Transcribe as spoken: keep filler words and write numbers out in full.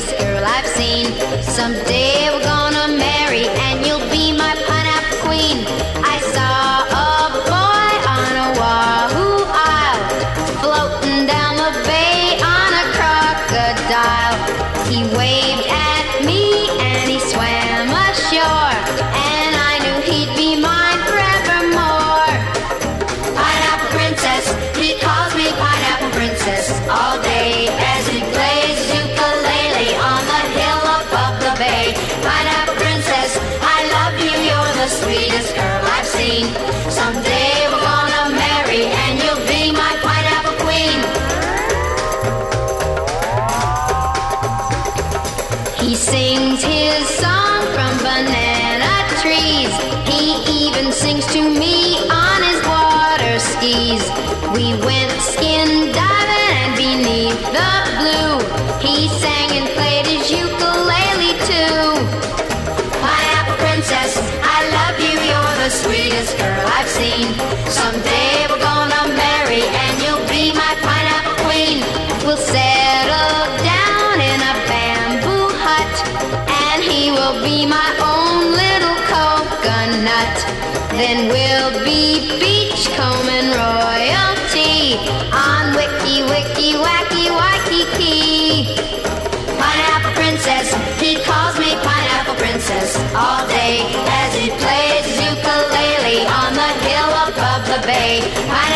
sweetest girl I've seen. Someday we're gonna marry and you'll be my pineapple queen. I saw a boy on Oahu Isle, floating down the bay on a crocodile. He waved at me and he swam ashore, and I knew he'd be mine forevermore. Pineapple Princess, he calls me Pineapple Princess all day as he plays ukulele on the hill above the bay. Pineapple Princess, I love you, you're the sweetest girl I've seen. Someday we're gonna marry and you'll be my pineapple queen. He sings his song from banana trees. He even sings to me on his water skis. We went skin diving and beneath the blue he sang and played his ukulele too. Pineapple Princess, I love you, you're the sweetest girl I've seen. Someday we're gonna marry and you'll be my pineapple queen. We'll settle down in a bamboo hut and he will be my own little coconut. Then we'll be beachcomb and royalty on Wiki Wiki Wacky Waikiki. Pineapple Princess, he calls me Pineapple Princess all day as he plays ukulele on the hill above the bay. Pineapple